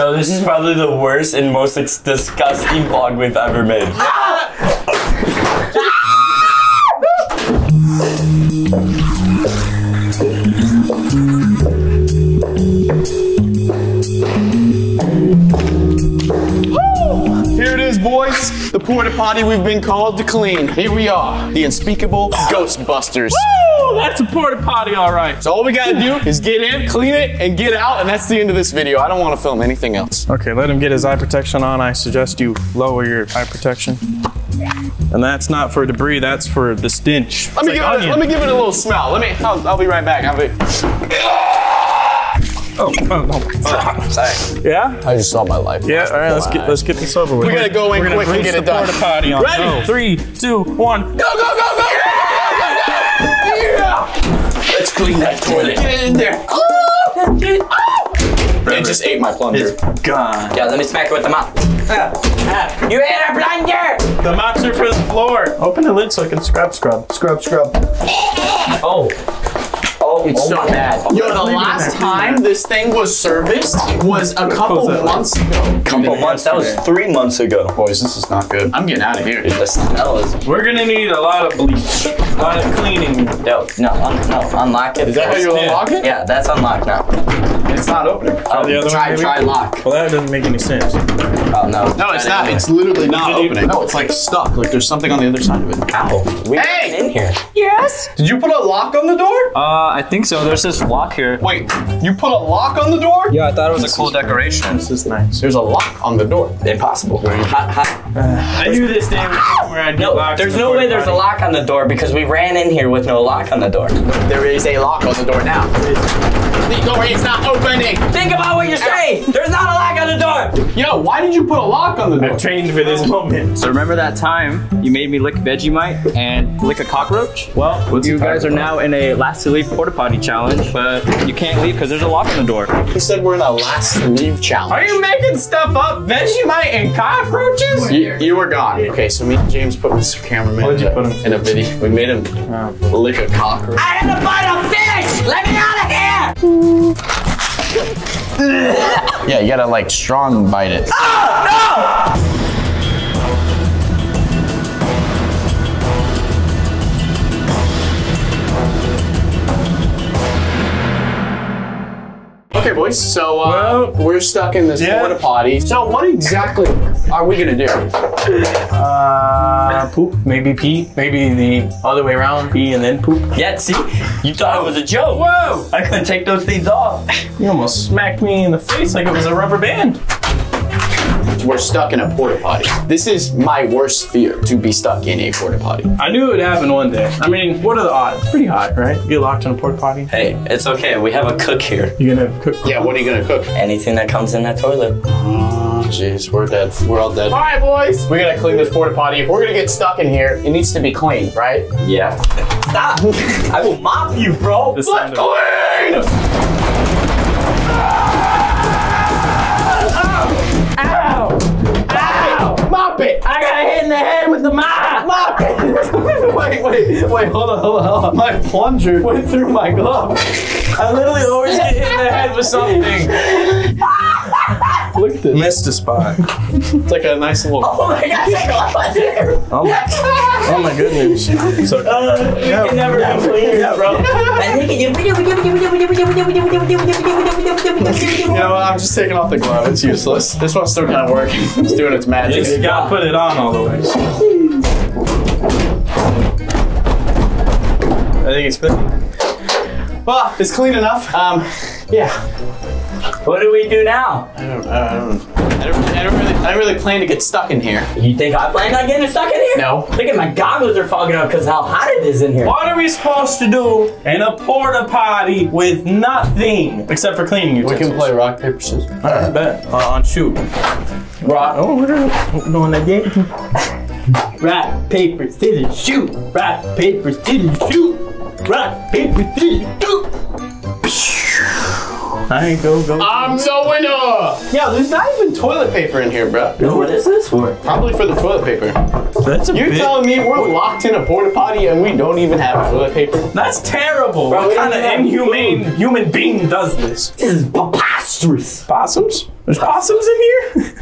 So this is probably the worst and most disgusting vlog we've ever made. Here it is, boys. The porta potty we've been called to clean. Here we are, the unspeakable Ghostbusters. Woo! That's a porta potty, all right. So all we gotta do is get in, clean it, and get out, and that's the end of this video. I don't wanna film anything else. Okay, let him get his eye protection on. I suggest you lower your eye protection. And that's not for debris, that's for the stench. Let me give it a little smell. I'll be right back. Oh, sorry. Yeah? I just saw my life. Yeah, all right, let's get this over with. We gotta go in quick and get it done. Ready? Go. 3, 2, 1. Go, go, go, go, go, go, go, go, go. Let's clean that toilet. Get it in there. Oh, get it. Oh. It just ate my plunger. It's gone. Yeah, let me smack it with the mop. You ate our plunger! The mops are for the floor. Open the lid so I can scrub. Scrub. Oh. It's so bad. Yo, the last time this thing was serviced was a couple months ago. Couple months? That was 3 months ago. Boys, this is not good. I'm getting out of here. The smell is... We're gonna need a lot of bleach. A lot of cleaning. No, unlock it. Is that how you unlock it? Yeah, that's unlocked now. It's not opening. Try lock. Well, that doesn't make any sense. Oh, no. No, it's not. It's literally not opening. No, it's like stuck. Like there's something on the other side of it. Ow. Hey! In here. Yes? Did you put a lock on the door? I think so. There's this lock here. Wait, you put a lock on the door? Yeah, I thought it was a cool decoration. This is nice. There's a lock on the door. Impossible. I knew this day where I'd get locked. There's no way there's a lock on the door because we ran in here with no lock on the door. There is a lock on the door now. The door is not opening. Think about what you say. There's not a lock on the door. Yo, why did you put a lock on the door? I've trained for this moment. So remember that time you made me lick Vegemite and lick a cockroach? Well, you guys are now in a last to leave porta potty challenge, but you can't leave because there's a lock on the door. He said we're in a last leave challenge. Are you making stuff up? Vegemite and cockroaches? You were gone. Okay, so me and James put Mr. Cameraman in a video. We made him lick a cockroach. I had to bite a fish! Let me out of here! Yeah, you gotta like strong bite it. Oh, no! Okay, boys, so we're stuck in this porta potty. So what exactly are we gonna do? Poop, maybe pee, maybe the other way around, pee and then poop. Yeah, see, you thought it was a joke. Whoa, I couldn't take those things off. You almost smacked me in the face like it was a rubber band. We're stuck in a porta potty. This is my worst fear, to be stuck in a porta potty. I knew it would happen one day. I mean, what are the odds? Pretty hot, right? Get locked in a porta potty. Hey, it's okay. We have a cook here. You gonna cook? Yeah, what are you gonna cook? Anything that comes in that toilet. Oh, jeez, we're dead. We're all dead. All right, boys. We gotta clean this porta potty. If we're gonna get stuck in here, it needs to be clean, right? Yeah. Stop. I will mop you, bro. Let's clean. Mop it! I got hit in the head with the mop! Mop it! wait, hold on. My plunger went through my glove. I literally always get hit in the head with something. Look at this. Missed a spot. It's like a nice little... Oh my gosh, I got my hair! Oh my goodness. So, you can never be clean, bro. You know, I'm just taking off the glove. It's useless. This one's still kind of working. It's doing its magic. You just gotta put it on all the way. I think it's clean. Well, it's clean enough. Yeah. What do we do now? I don't really plan to get stuck in here. You think I plan on getting stuck in here? No. Look at my goggles are fogging up because how hot it is in here. What are we supposed to do in a porta potty with nothing except for cleaning utensils? We can play rock, paper, scissors. All right, bet. On shoot. Rock. Oh, we're going to get rock, paper, scissors, shoot. Rock, paper, scissors, shoot. Rock, paper, scissors, shoot. Alright, go. I'm the winner! Yeah, there's not even toilet paper in here, bro. No, what is this for? Probably for the toilet paper. That's a You're telling me we're locked in a porta potty and we don't even have toilet paper? That's terrible! Bro, what kind of inhumane human being does this? This is preposterous. Possums? There's possums in here?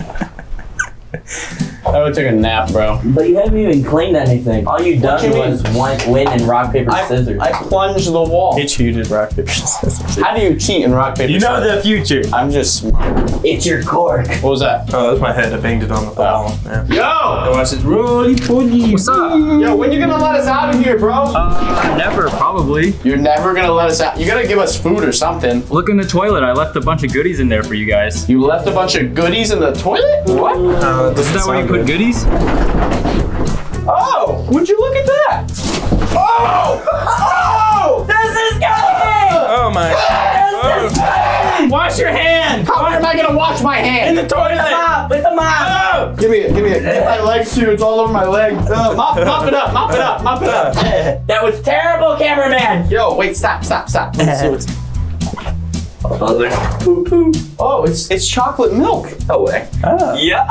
I would take a nap, bro. But you haven't even cleaned anything. All you done was win in rock, paper, scissors. I plunged the wall. He cheated rock, paper, scissors. How do you cheat in rock, paper, scissors? You know the future. I'm just smart. It's your cork. What was that? Oh, that was my head. I banged it on the wall. Yeah. Yo! Oh, I said, Roly Poly. What's up? Yo, when you gonna let us out of here, bro? Never, probably. You're never gonna let us out. You gotta give us food or something. Look in the toilet. I left a bunch of goodies in there for you guys. You left a bunch of goodies in the toilet? What? Is that where you put goodies? Oh! Would you look at that? Oh! Oh! This is disgusting! Oh my! This is disgusting! Wash your hand! How am I gonna wash my hand? In the toilet! With the mop! With the mop! Oh. Give me it! Give me it! Get my leg too! It's all over my leg. Mop it up! Mop it up! Mop it up! That was terrible, cameraman! Yo, wait! Stop! Stop! Stop! Poo poo. Oh, it's chocolate milk. No way. Oh. Yeah.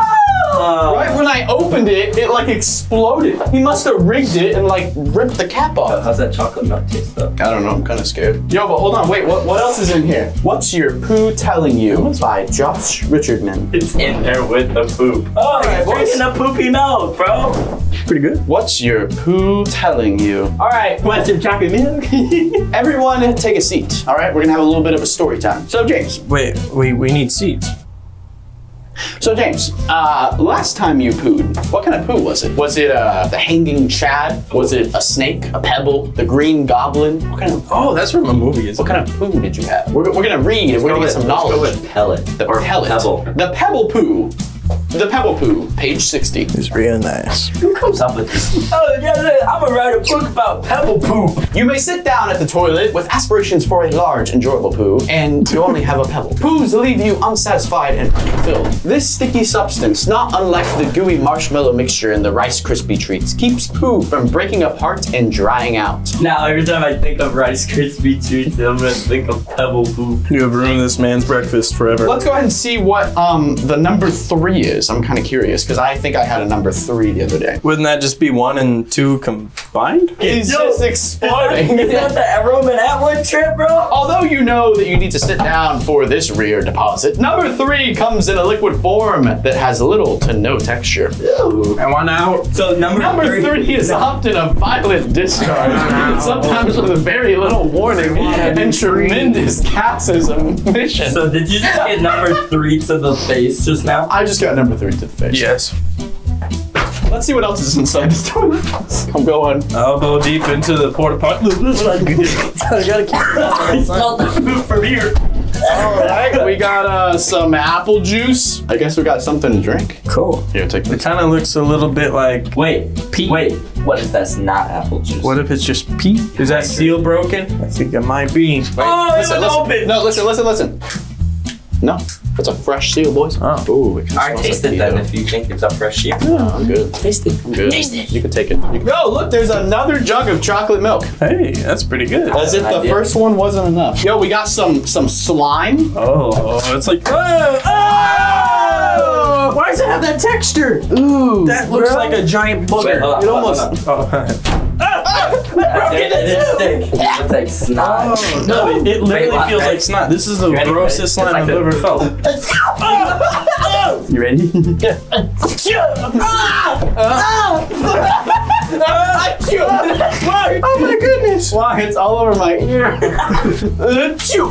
Right when I opened it, it like exploded. He must have rigged it and like ripped the cap off. How's that chocolate milk taste though? I don't know, I'm kind of scared. Yo, but hold on, wait, what else is in here? What's Your Poo Telling You by Josh Richardman. It's in there with the poop. Oh, you're drinking a poopy milk, bro. Pretty good. What's Your Poo Telling You? All right, what's your chocolate milk? Everyone take a seat. All right, we're gonna have a little bit of a story time. So James. Wait, we need seats. So James, last time you pooed, what kind of poo was it? Was it the hanging chad? Was it a snake, a pebble, the green goblin? What kind of? Oh, that's from a movie. What kind of poo did you have? We're gonna read and we're gonna get some knowledge. Let's go with pellet. The pellet. Pebble. The pebble poo. The pebble poo, page 60. It's real nice. Who comes up with this? Oh, yeah, I'm gonna write a book about pebble poo. You may sit down at the toilet with aspirations for a large, enjoyable poo, and you only have a pebble. Poos leave you unsatisfied and unfulfilled. This sticky substance, not unlike the gooey marshmallow mixture in the Rice Krispie treats, keeps poo from breaking apart and drying out. Now, every time I think of Rice Krispie treats, I'm gonna think of pebble poo. You have ruined this man's breakfast forever. Let's go ahead and see what the number 3 is. I'm kind of curious because I think I had a number 3 the other day. Wouldn't that just be 1 and 2 combined? It's just exploding. Is that the Roman Atwood trip, bro? Although you know that you need to sit down for this rear deposit, number 3 comes in a liquid form that has little to no texture. Ew. I want out. So number three is often a violent discharge, sometimes with a very little warning and tremendous gases of emission. So did you just get number 3 to the face just now? I just got number 3 to the face. Yes. Let's see what else is inside this toilet. I'm going elbow deep into the porta potty. I gotta keep smell the food from here. All right, we got some apple juice. I guess we got something to drink. Cool. Here, take this. It kind of looks a little bit like wait. What if that's not apple juice? What if it's just pee? Is that seal broken? I think it might be. Wait, oh, it's open. No, listen. No. It's a fresh seal, boys. Oh. Ooh, it I taste like it then if you think it's a fresh seal. No, I'm good. Taste it. I'm good. Taste it. You can take it. Yo, look, there's another jug of chocolate milk. Hey, that's pretty good. As if the first one wasn't enough. Yo, we got some slime. Oh, it's like, oh! Why does it have that texture? Ooh. That looks like a giant booger. It almost. It's like snot. Oh, no, it literally feels like snot. This is the grossest slime I've ever felt. You ready? Yeah. Oh my goodness! Wow, it's all over my ear. I'm so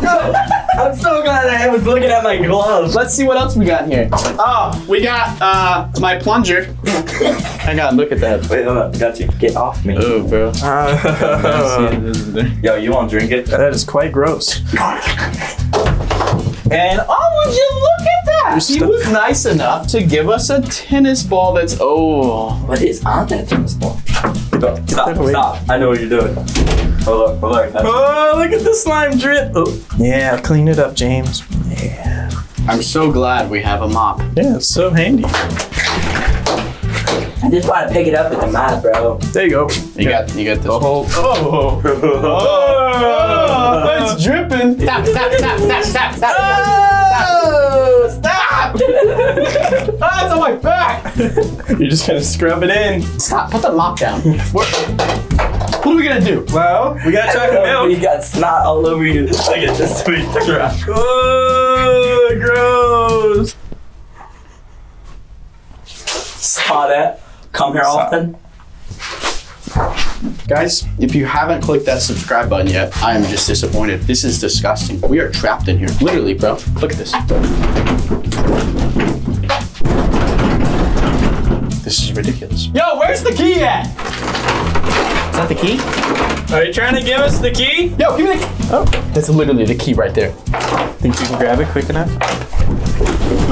glad I was looking at my gloves. Let's see what else we got here. Oh, we got my plunger. Hang on, look at that. Wait, hold on, got you. Get off me. Oh, bro. Yo, you won't drink it? That is quite gross. And oh, would you look at that? He was nice enough to give us a tennis ball that's, what is on that tennis ball? Stop. I know what you're doing. Hold on. Oh, look at the slime drip. Oh. Yeah, clean it up, James. Yeah. I'm so glad we have a mop. Yeah, it's so handy. I just want to pick it up with the mop, bro. There you go. You got this. Oh, it's dripping. Stop. Oh, stop. Oh, it's on my back. You're just going to scrub it in. Stop, put the mop down. What are we going to do? Well, we got chocolate milk. We got snot all over you. Look at this sweet crap. Oh, gross. Saw that. Come here often. Guys, if you haven't clicked that subscribe button yet, I am just disappointed. This is disgusting. We are trapped in here. Literally, bro. Look at this. This is ridiculous. Yo, where's the key at? Is that the key? Are you trying to give us the key? Yo, give me the key. Oh, that's literally the key right there. Think you can grab it quick enough?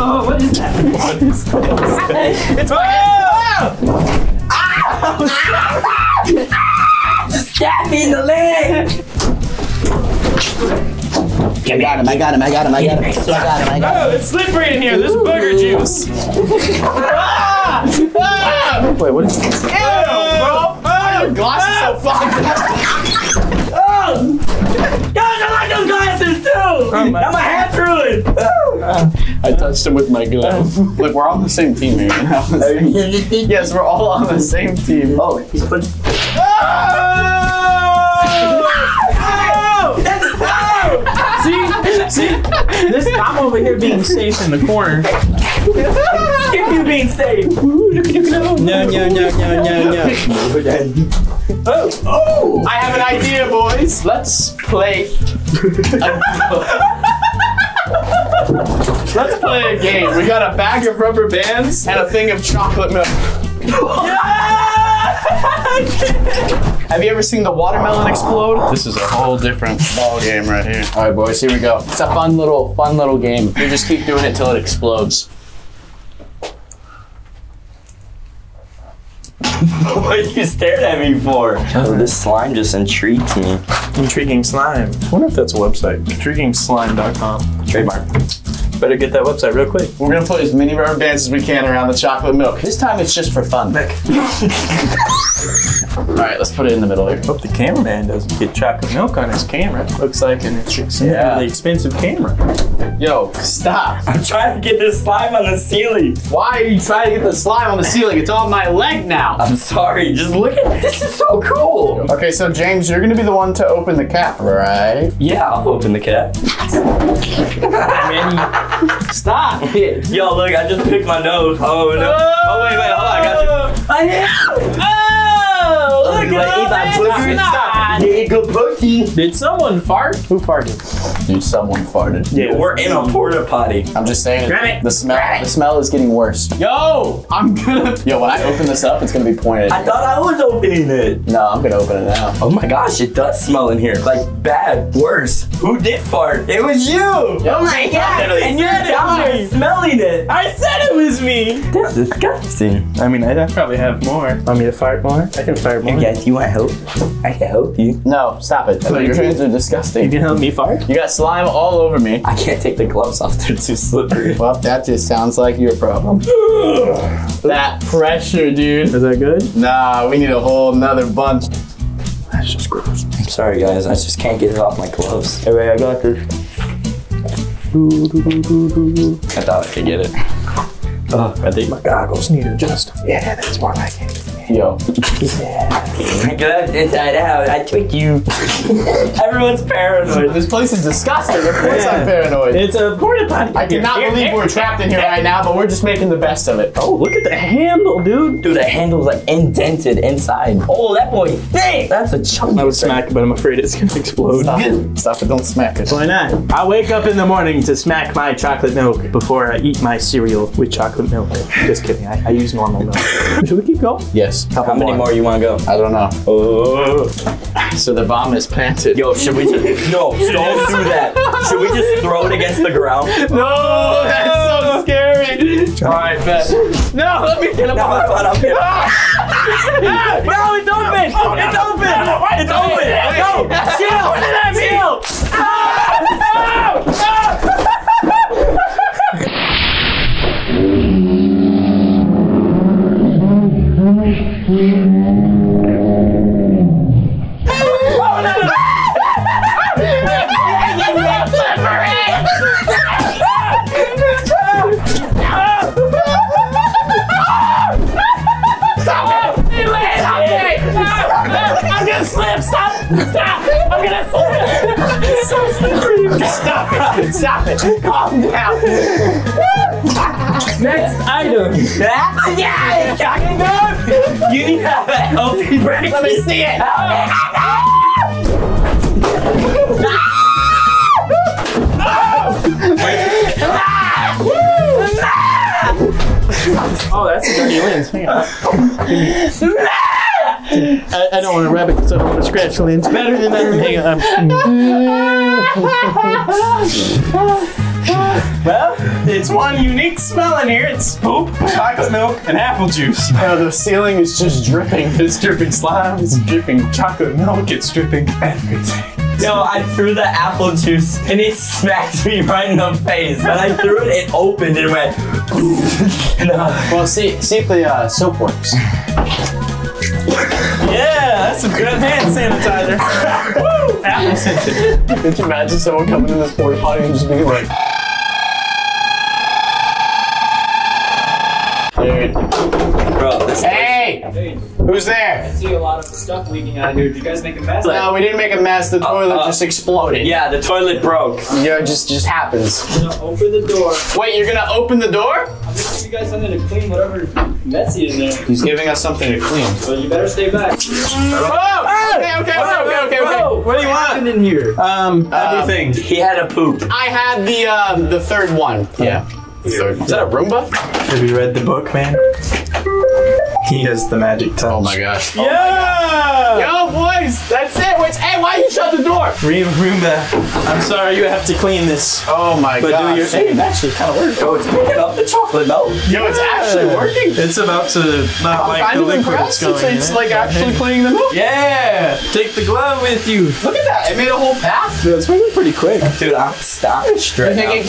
Oh, what is that? What is that? It's my Just stab me in the leg! I got him. Oh, it's slippery in here. This booger juice. Wait, what is this? Ew, bro! Why are your glasses so fucking Guys, I like those glasses too! Oh, now my hat's ruined! I touched him with my glove. Look, we're all on the same team here. Yes, we're all on the same team. Oh, he's put. See? This, I'm over here being safe in the corner. Skip you being safe. No. Oh! I have an idea, boys. Let's play. Let's play a game. We got a bag of rubber bands and a thing of chocolate milk. Have you ever seen the watermelon explode? This is a whole different ball game right here. All right, boys, here we go. It's a fun little game. You just keep doing it till it explodes. What you stared at me for? Oh, this slime just intrigues me. Intriguing slime. I wonder if that's a website. IntriguingSlime.com. Trademark. Better get that website real quick. We're gonna put as many rubber bands as we can around the chocolate milk. This time it's just for fun. All right, let's put it in the middle here. Hope the cameraman doesn't get chocolate milk on his camera. Looks like an extremely expensive camera. Yo, stop. I'm trying to get this slime on the ceiling. Why are you trying to get the slime on the ceiling? It's on my leg now. I'm sorry, just look at it. This is so cool. Okay, so James, you're gonna be the one to open the cap, right? Yeah, I'll open the cap. Stop it. Yo, look, I just picked my nose. Oh, no. Oh, wait, hold on, I got you. I am. Did someone fart? Who farted? Dude, someone farted. Yeah, we're in a porta potty. I'm just saying. Grab it. The smell is getting worse. Yo, I'm gonna. Yo, when I open this up, it's gonna be pointed. I thought I was opening it. No, I'm gonna open it now. Oh my gosh, it does smell in here. Like bad, worse. Who did fart? It was you. Oh my god. And you're down there smelling it. I said it was me. That's disgusting. I mean, I probably have more. Want me to fart more? I can fart more. Yes, you want help? I can help you. No, stop it. Your hands are disgusting. You can help me fart? You got slime all over me. I can't take the gloves off. They're too slippery. Well, that just sounds like your problem. That pressure, dude. Is that good? Nah, we need a whole nother bunch. That's just gross. I'm sorry, guys. I just can't get it off my gloves. Hey, wait, I got this. I thought I could get it. Oh, I think my goggles need to adjust. Yeah, that's more like it. Yo. Yeah. Gloves inside out. I tricked you. Everyone's paranoid. This place is disgusting. Of course I'm paranoid. It's a porta potty. I cannot believe we're trapped in here right now, but we're just making the best of it. Oh, look at the handle, dude. Dude, the handle's like indented inside. Oh, that boy thick. That's a chunk. I would smack it, but I'm afraid it's gonna explode. Stop it. Don't smack it. Why not? I wake up in the morning to smack my chocolate milk before I eat my cereal with chocolate milk. Just kidding. I use normal milk. Should we keep going? Yes. How many more you want to go? I don't know. Oh. So the bomb is planted. Yo, should we just... No, don't do that. Should we just throw it against the ground? No, that's so scary. All right, bet. No, let me get him up. No, it's open. It's open. It's open. No, chill. What did that mean? Stop! I'm gonna slip! It's so slippery! Stop it! Stop it. Calm down. Next item. Yeah, it's fucking good. You need to have a healthy breakfast. Let me see it. Oh, that's a dirty lens. Hang on. I don't want to wrap it because I want to scratch the lens better than that. Hang on. Well, it's one unique smell in here. It's poop, chocolate milk, and apple juice. The ceiling is just dripping. It's dripping slime, it's dripping chocolate milk, it's dripping everything. Yo, I threw the apple juice and it smacked me right in the face. When I threw it, it opened and it went. Well, see if the soap works. Yeah, that's some good hand sanitizer. Woo! Apple scented. Could you imagine someone coming in this porta potty and just being like, dude. Bro, this hey! Who's there? I see a lot of stuff leaking out of here. Did you guys make a mess? No, we didn't make a mess. The toilet just exploded. Yeah, the toilet broke. Yeah, it just happens. I'm gonna open the door. Wait, you're gonna open the door? I'm gonna give you guys something to clean whatever messy is there. He's giving us something to clean. So you better stay back. Oh! Okay. What do you want? What happened in here? Everything. He had a poop. I had the third one. Yeah. Third. Is that a Roomba? Have you read the book, man? He has the magic touch. Oh my gosh. Yeah! Oh my God. Yo, boys! That's it! Wait, hey, why you shut the door? Roomba, I'm sorry you have to clean this. Oh my God. But do your thing. It's actually kind of working. Oh, it's picking up the chocolate milk. Yo, it's actually working. It's about to not like the liquid it's going It's like actually cleaning the milk. Yeah! Take the glove with you. Look at that. It made a whole path. Dude, it's moving pretty quick. Dude, I'm stopped right now. You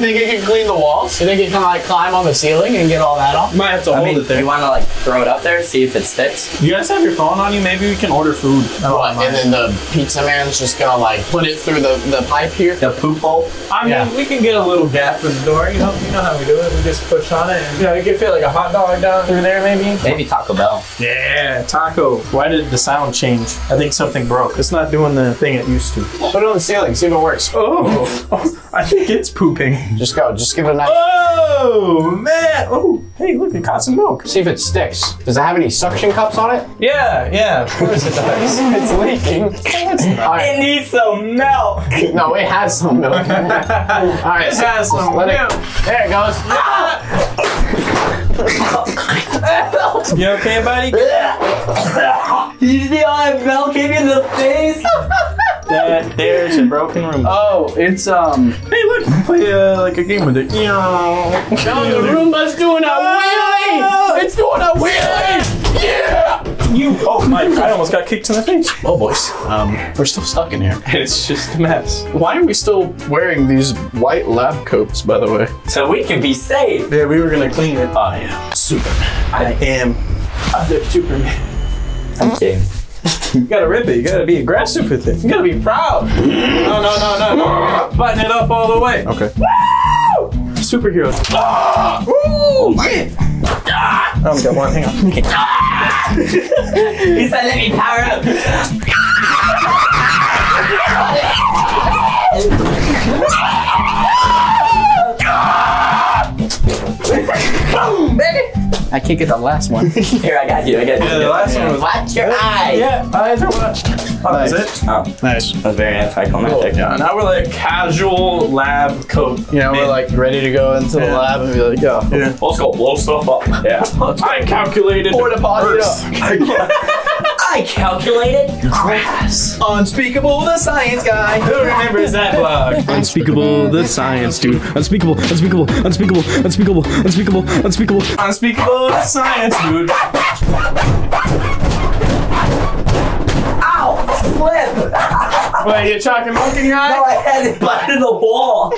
think it can clean the walls? You think it can like climb on the ceiling and get all that off? You might have to hold it there. You want to like throw it up there, see if it sticks? You guys have your phone on you? Maybe we can order food. And then the pizza man's just gonna like put it through the pipe here? The poop hole? I mean, we can get a little gap in the door. You know how we do it. We just push on it. And, you know, you can fit like a hot dog down through there maybe. Maybe Taco Bell. Yeah, Taco. Why did the sound change? I think something broke. It's not doing the thing it used to. Put it on the ceiling, see if it works. Oh, I think it's pooping. Just go, just give it a nice. Oh, man. Oh, hey, look, it caught some milk. See if it sticks. Does it have any suction cups on it? Yeah, of course it does. It's leaking. It needs some milk. No, it has some milk. All right, it has some milk. There it goes. You okay, buddy? You see all that milk in the face? That there's a broken room. Oh, it's hey, look, play like a game with it. The Roomba's doing a wheelie. It's doing a wheelie. Yeah. Oh my! I almost got kicked in the face. Oh boys, we're still stuck in here. It's just a mess. Why are we still wearing these white lab coats, by the way? So we can be safe. Yeah, we were gonna clean it. I am Superman. I am other Superman. Okay. You gotta rip it. You gotta be aggressive with it. You gotta be proud. No. Button it up all the way. Okay. Woo! Superheroes. Oh my! I only got one. Hang on. He said, "Let me power up." Boom, baby. I can't get the last one. Here, I got you. Yeah, the last one was. Watch your eyes. Yeah, eyes are watched. Oh, that's it? Oh. Nice. That was very anticlimactic. Cool. Yeah, now we're like casual lab coat. You know, we're like ready to go into the lab and be like, yo. Yeah. Let's go blow stuff up. Yeah. I calculated. Porta potty up. I calculated grass. Unspeakable, the science guy. Who remembers that blog? Unspeakable, the science dude. Unspeakable, the science dude. Ow! Flip! Wait, you're chalking milk in your eye? No, I had it butted the wall.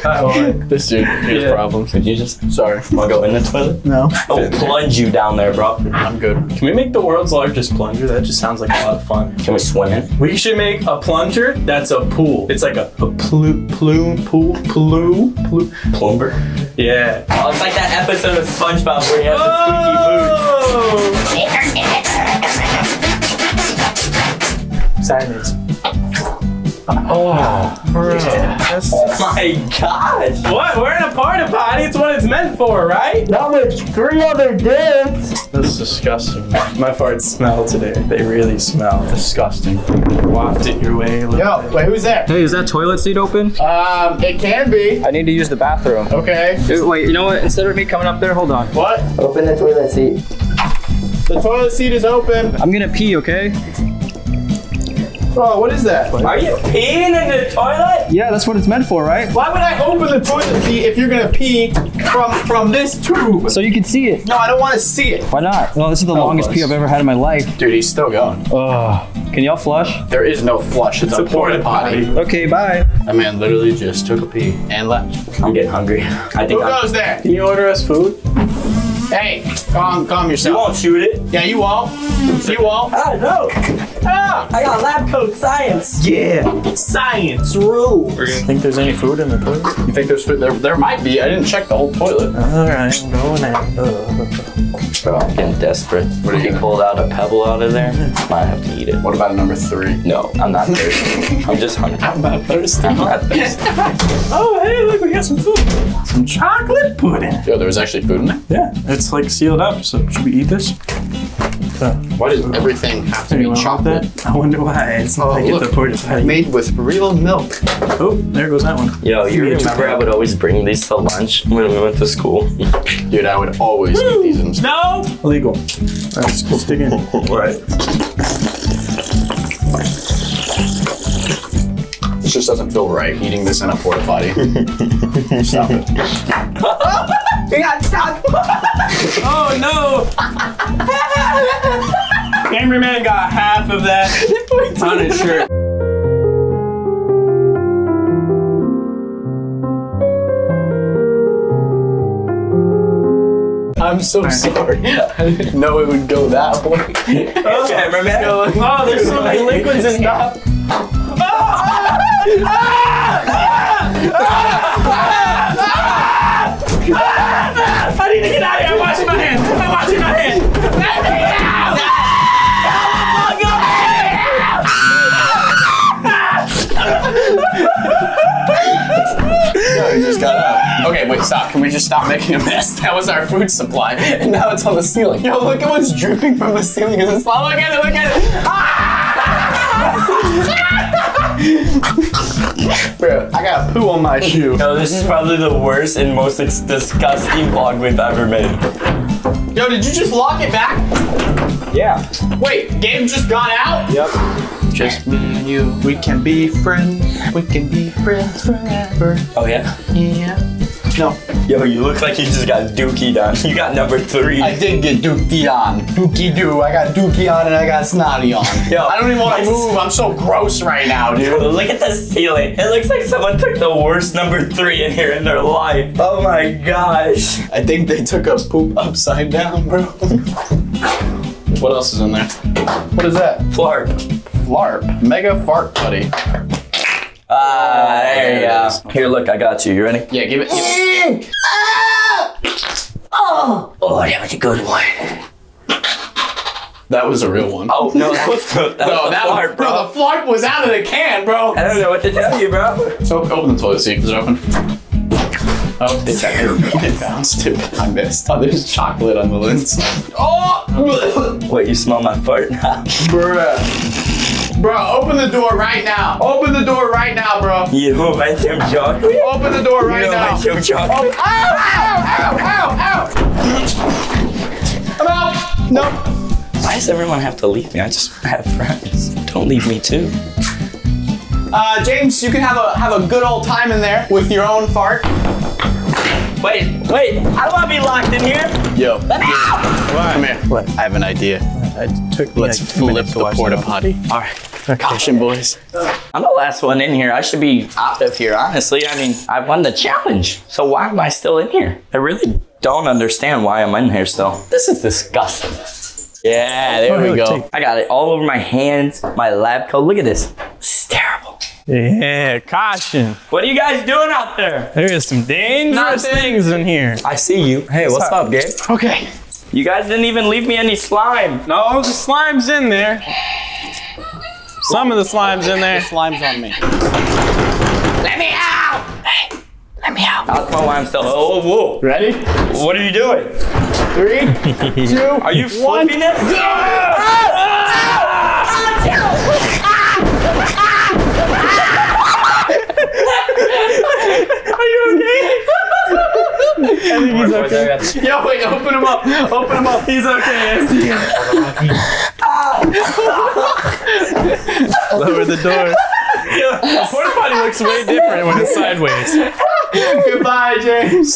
This dude here's problems. Could you just, sorry, wanna go in the toilet? No. I'll plunge you down there, bro. I'm good. Can we make the world's largest plunger? That just sounds like a lot of fun. Can we swim in? We should make a plunger that's a pool. It's like a plumber. Yeah. Oh, it's like that episode of SpongeBob where he has the squeaky boots. Silence. Oh, bro. That's just... Oh my gosh. What? We're in a porta potty. It's what it's meant for, right? Not with three other dudes. That's disgusting. My farts smell today. They really smell disgusting. Waft it your way a little bit. Wait, who's there? Hey, is that toilet seat open? It can be. I need to use the bathroom. Okay. Dude, wait, you know what? Instead of me coming up there, hold on. What? Open the toilet seat. The toilet seat is open. I'm gonna pee, okay? Oh, what is that? Are you peeing in the toilet? Yeah, that's what it's meant for, right? Why would I open the toilet seat if you're gonna pee from this tube? So you can see it. No, I don't want to see it. Why not? No, this is the longest pee I've ever had in my life. Dude, he's still going. Oh, can y'all flush? There is no flush. It's a porta potty. Okay, bye. That man literally just took a pee and left. I'm getting hungry. I think. Who goes there? Can you order us food? Hey, calm yourself. You won't shoot it. Yeah, you won't. You won't. I don't know. Ah, I got lab coat science. Yeah, science rules. Do you think there's any food in the toilet? You think there's food? There might be. I didn't check the whole toilet. All right, I'm going in. Bro, I'm getting desperate. What if you pulled out a pebble out of there? I might have to eat it. What about number 3? No, I'm not thirsty. I'm just hungry. I'm not thirsty. I'm not thirsty. Oh, hey, look, we got some food. Some chocolate pudding. Yo, there was actually food in it? Yeah. It's like sealed up, so should we eat this? Why does everything have to be chocolate? I wonder why. It's not like it's a porta potty. Made with real milk. Oh, there goes that one. Yo, you remember I would always bring these to lunch when we went to school? Dude, I would always eat these in school. No! Illegal. Let's dig in. All right. This just doesn't feel right, eating this in a porta potty. Stop it. We got chocolate! Oh no! Cameraman got half of that on his shirt. I'm so sorry. I didn't know it would go that way. Oh, cameraman. Oh, there's so many liquids in here. I need to get out of here. I'm washing my hands. I'm washing my hands. Let me out! No, he just got up. Okay, wait, stop. Can we just stop making a mess? That was our food supply, and now it's on the ceiling. Yo, look at what's dripping from the ceiling. It's not, look at it, look at it. Bro, I got poo on my shoe. Yo, this is probably the worst and most disgusting vlog we've ever made. Yo, did you just lock it back? Yeah. Wait, game just got out? Yep. Just me and you. We can be friends. We can be friends forever. Oh, yeah? Yeah. No. Yo, you look like you just got dookied on. You got number 3. I did get dookied on. Dookie doo. I got dookie on and I got snotty on. Yo, I don't even want to move. I'm so gross right now, dude. Look at the ceiling. It looks like someone took the worst number 3 in here in their life. Oh my gosh. I think they took a poop upside down, bro. What else is in there? What is that? Flarp. Flarp. Mega fart buddy. Ah, there you go. Here, look, I got you. You ready? Yeah, give it. Give it. Oh, that was a good one. That was a real one. Oh, no, that was the flarp, bro. No, the flarp was out of the can, bro. I don't know what to tell you, bro. So open the toilet seat. Is it open? Oh, it's accurate. It bounced. I missed. Oh, there's chocolate on the lens. Oh! Wait, you smell my fart now? Bruh. Bro, open the door right now. Open the door right now, bro. You my Tim Jock. Open the door right now. You my Tim Jock. Ow, ow, ow, ow, ow. I'm out. No. Why does everyone have to leave me? I just have friends. Don't leave me too. James, you can have a good old time in there with your own fart. Wait, I don't want to be locked in here. Yo. Let me out. Come here. What? I have an idea. Let's flip the porta potty. All right. Okay. Caution, boys. I'm the last one in here. I should be out of here, honestly. I mean, I won the challenge. So why am I still in here? I really don't understand why I'm in here still. This is disgusting. Yeah, there we go. I got it all over my hands, my lab coat. Look at this. It's terrible. Yeah, caution. What are you guys doing out there? There is some dangerous things in here. I see you. Hey, what's up, Gabe? Okay. You guys didn't even leave me any slime. No, the slime's in there. Some of the slime's in there. The slime's on me. Let me out! Hey, let me out. I'll call why I'm still. Oh, whoa. Ready? What are you doing? 3, 2, are you flipping it? Are you okay? I think he's okay. Yo, wait, open him up. Open him up. He's okay. I see him. Lower the door. The porta potty looks way different when it's sideways. Goodbye, James.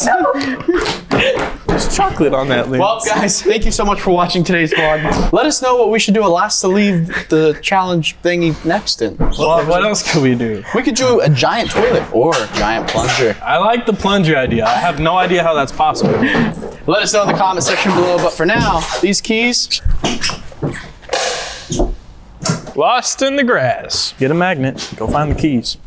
There's chocolate on that lid. Well, guys, thank you so much for watching today's vlog. Let us know what we should do to leave the challenge thingy next in. Well, what else could we do? We could do a giant toilet or a giant plunger. I like the plunger idea. I have no idea how that's possible. Let us know in the comment section below. But for now, these keys. Lost in the grass. Get a magnet. Go find the keys.